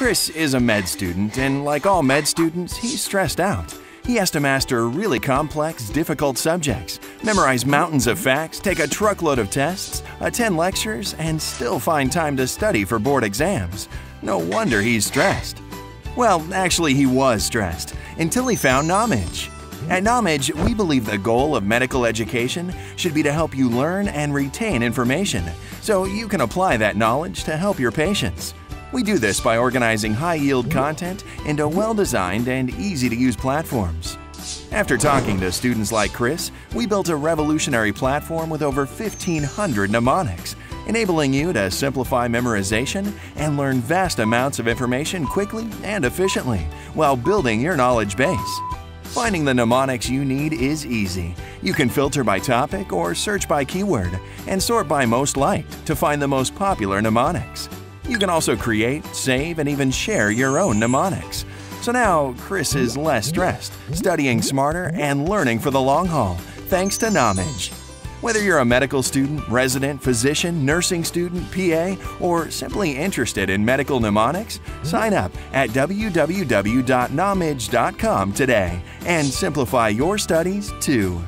Chris is a med student, and like all med students, he's stressed out. He has to master really complex, difficult subjects, memorize mountains of facts, take a truckload of tests, attend lectures, and still find time to study for board exams. No wonder he's stressed. Well, actually, he was stressed until he found Knowmedge. At Knowmedge, we believe the goal of medical education should be to help you learn and retain information so you can apply that knowledge to help your patients. We do this by organizing high-yield content into well-designed and easy-to-use platforms. After talking to students like Chris, we built a revolutionary platform with over 1,500 mnemonics, enabling you to simplify memorization and learn vast amounts of information quickly and efficiently while building your knowledge base. Finding the mnemonics you need is easy. You can filter by topic or search by keyword and sort by most liked to find the most popular mnemonics. You can also create, save, and even share your own mnemonics. So now Chris is less stressed, studying smarter, and learning for the long haul, thanks to Knowmedge. Whether you're a medical student, resident, physician, nursing student, PA, or simply interested in medical mnemonics, sign up at www.knowmedge.com today and simplify your studies too.